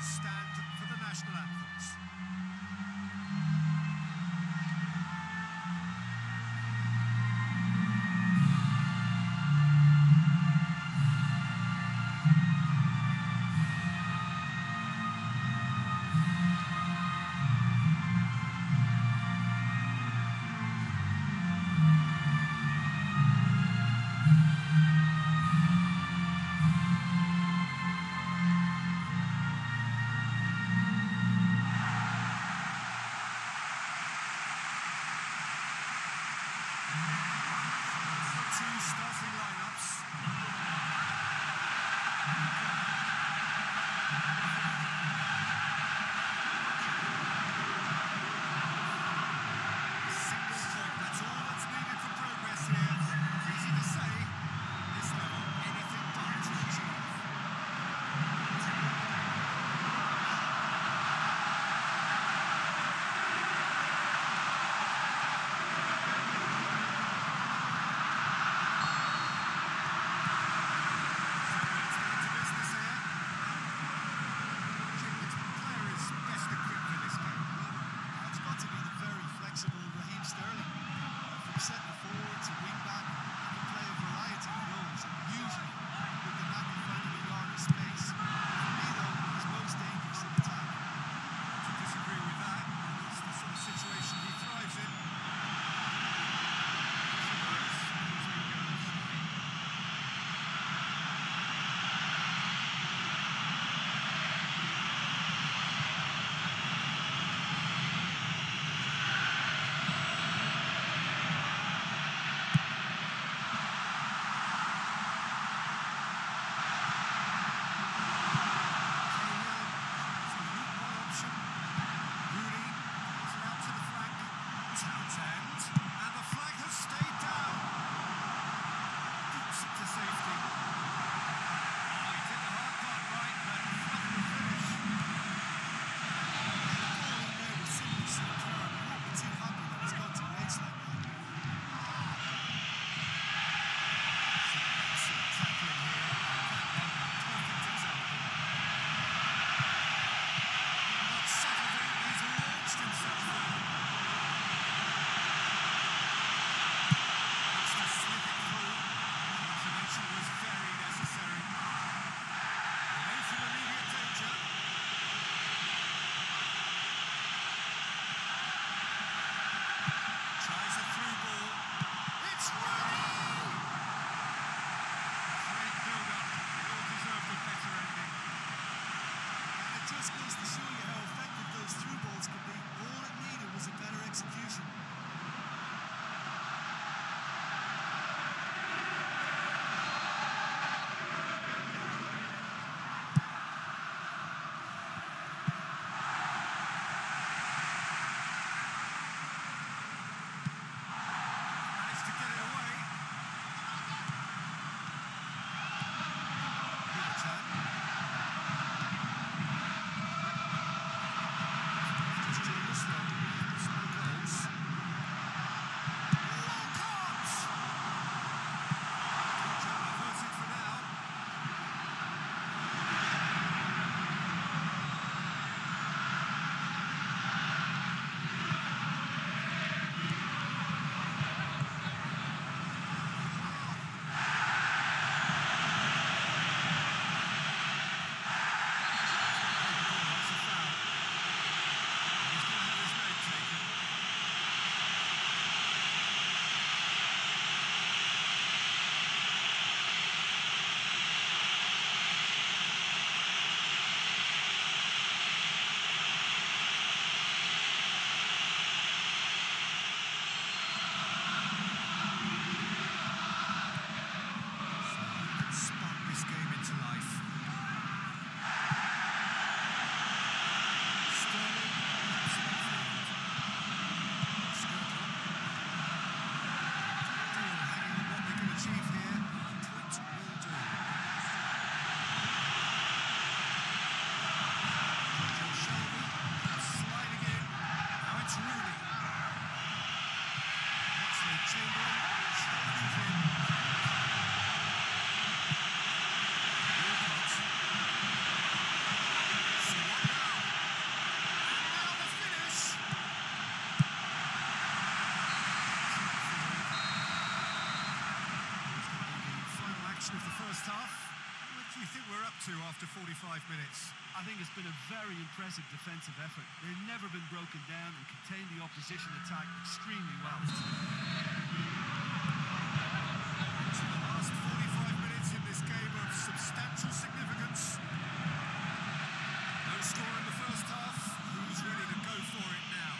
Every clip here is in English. supporters stand for the national anthems. See you. possession of the first half. What do you think we're up to after 45 minutes? I think it's been a very impressive defensive effort. They've never been broken down and contained the opposition attack extremely well. So the last 45 minutes in this game are of substantial significance. No score in the first half. Who's ready to go for it now?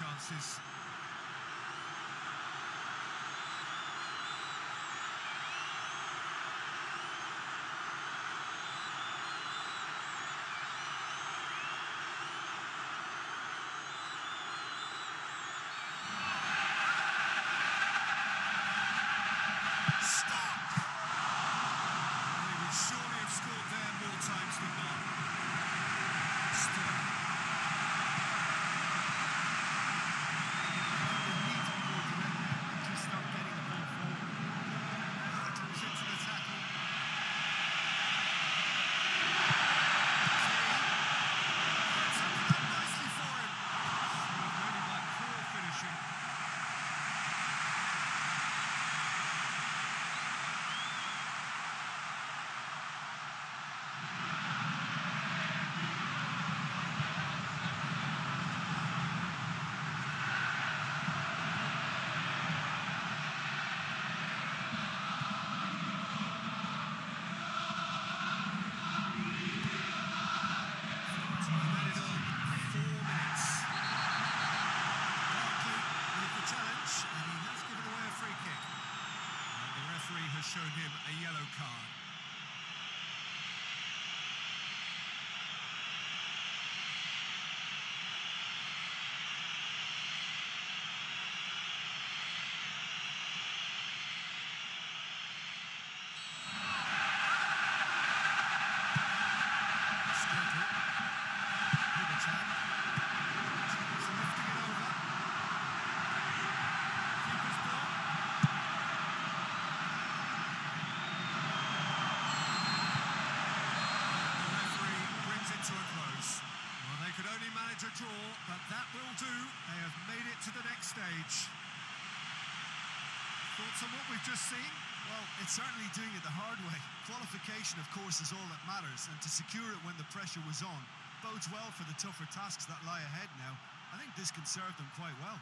Chances. has shown him a yellow card. A draw, but that will do. They have made it to the next stage. Thoughts on what we've just seen? Well, it's certainly doing it the hard way. Qualification, of course, is all that matters, and to secure it when the pressure was on bodes well for the tougher tasks that lie ahead now. I think this can serve them quite well.